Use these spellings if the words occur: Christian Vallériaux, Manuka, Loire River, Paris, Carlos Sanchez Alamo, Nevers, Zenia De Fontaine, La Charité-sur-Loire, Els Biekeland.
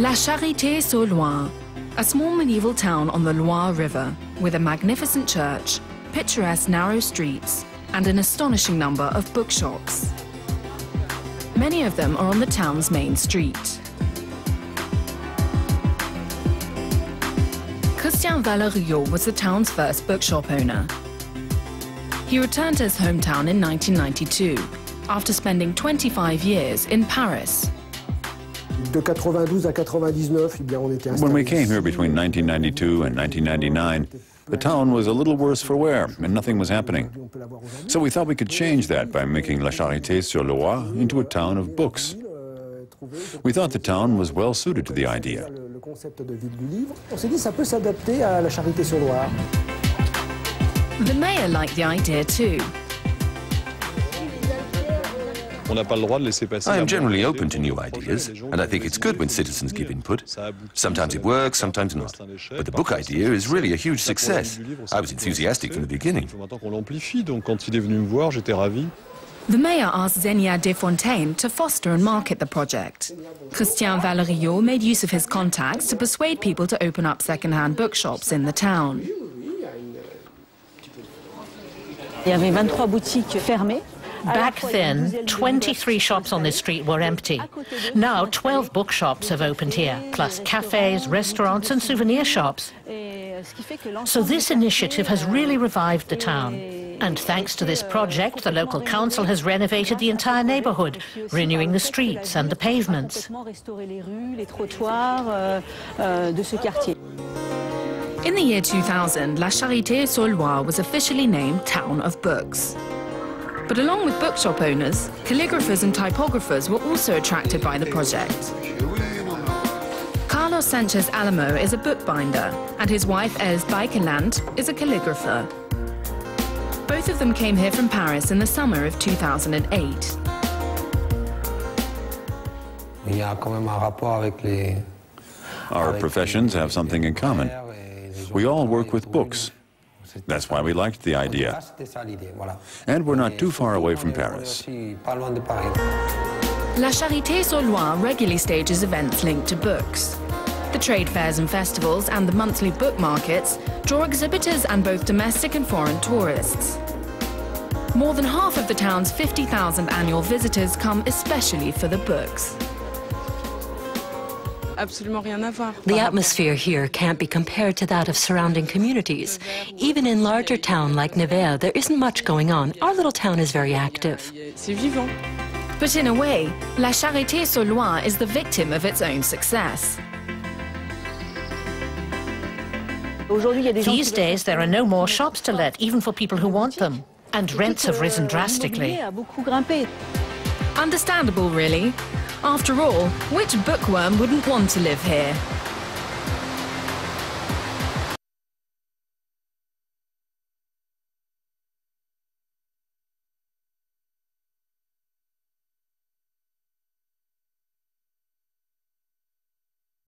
La Charité-sur-Loire, a small medieval town on the Loire River, with a magnificent church, picturesque narrow streets, and an astonishing number of bookshops. Many of them are on the town's main street. Christian Vallériaux was the town's first bookshop owner. He returned to his hometown in 1992, after spending 25 years in Paris. When we came here between 1992 and 1999, the town was a little worse for wear and nothing was happening. So we thought we could change that by making La Charité-sur-Loire into a town of books. We thought the town was well suited to the idea. The mayor liked the idea too. I am generally open to new ideas, and I think it's good when citizens give input. Sometimes it works, sometimes not. But the book idea is really a huge success. I was enthusiastic from the beginning. The mayor asked Zenia De Fontaine to foster and market the project. Christian Vallériaux made use of his contacts to persuade people to open up second-hand bookshops in the town. There were 23 boutiques closed. Back then, 23 shops on this street were empty. Now, 12 bookshops have opened here, plus cafes, restaurants and souvenir shops. So this initiative has really revived the town. And thanks to this project, the local council has renovated the entire neighborhood, renewing the streets and the pavements. In the year 2000, La Charité-sur-Loire was officially named Town of Books. But along with bookshop owners, calligraphers and typographers were also attracted by the project. Carlos Sanchez Alamo is a bookbinder, and his wife Els Biekeland is a calligrapher. Both of them came here from Paris in the summer of 2008. Our professions have something in common. We all work with books. That's why we liked the idea. And we're not too far away from Paris. La Charité-sur-Loire regularly stages events linked to books. The trade fairs and festivals and the monthly book markets draw exhibitors and both domestic and foreign tourists. More than half of the town's 50,000 annual visitors come especially for the books. The atmosphere here can't be compared to that of surrounding communities. Even in larger towns like Nevers, there isn't much going on. Our little town is very active. But in a way, La Charité-sur-Loire is the victim of its own success. These days, there are no more shops to let, even for people who want them. And rents have risen drastically. Understandable, really. After all, which bookworm wouldn't want to live here?